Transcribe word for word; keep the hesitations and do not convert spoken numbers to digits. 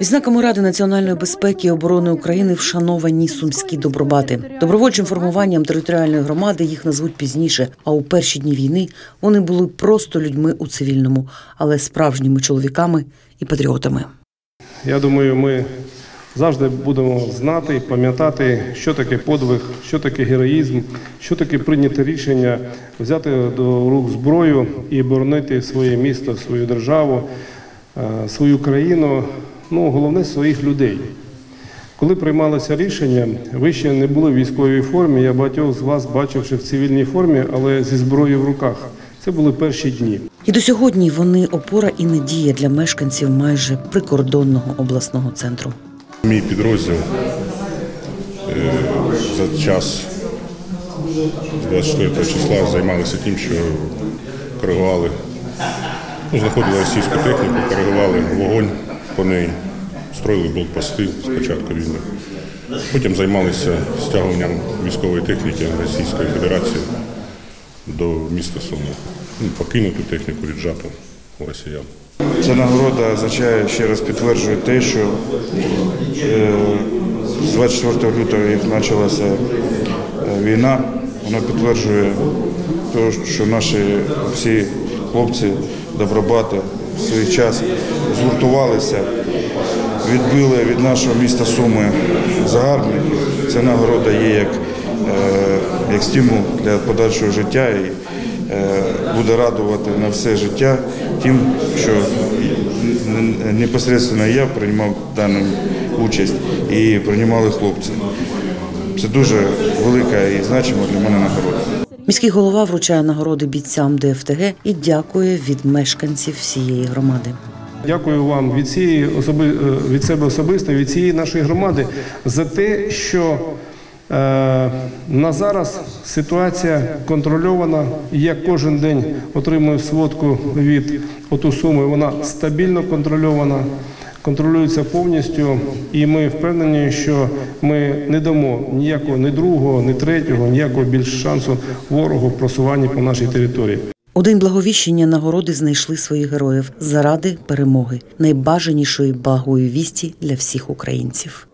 Відзнаками Ради національної безпеки і оборони України вшановані сумські добробати. Добровольчим формуванням територіальної громади їх назвуть пізніше, а у перші дні війни вони були просто людьми у цивільному, але справжніми чоловіками і патріотами. Я думаю, ми завжди будемо знати і пам'ятати, що таке подвиг, що таке героїзм, що таке прийняти рішення взяти до рук зброю і боронити своє місто, свою державу, свою країну, ну, головне, своїх людей. Коли приймалося рішення, ви ще не були в військовій формі, я багатьох з вас бачив, що в цивільній формі, але зі зброєю в руках. Це були перші дні. І до сьогодні вони опора і надія для мешканців майже прикордонного обласного центру. Мій підрозділ за час двадцять четвертого числа займалися тим, що коригували, ну, знаходили російську техніку, коригували вогонь по неї, строїли блокпости з початку війни. Потім займалися стягуванням військової техніки Російської Федерації до міста Суми. Покинуту техніку віджату росіян. Ця нагорода означає, ще раз підтверджує те, що з двадцять четвертого лютого, як почалася війна, вона підтверджує те, що наші всі хлопці, добробати в свій час згуртувалися, відбили від нашого міста Суми загарбників. Ця нагорода є як, як стимул для подальшого життя і буде радувати на все життя тим, що непосередньо я приймав дану участь і приймали хлопці. Це дуже велика і значима для мене нагорода. Міський голова вручає нагороди бійцям Д Ф Т Г і дякує від мешканців всієї громади. Дякую вам від цієї особи, від себе особисто, від цієї нашої громади за те, що на зараз ситуація контрольована. Я кожен день отримую сводку від ОТУ Суми. Вона стабільно контрольована, контролюється повністю. І ми впевнені, що ми не дамо ніякого, ні другого, ні третього, ніякого більш шансу ворогу в просуванні по нашій території. У день Благовіщення нагороди знайшли своїх героїв заради перемоги, найбажанішої благої вісті для всіх українців.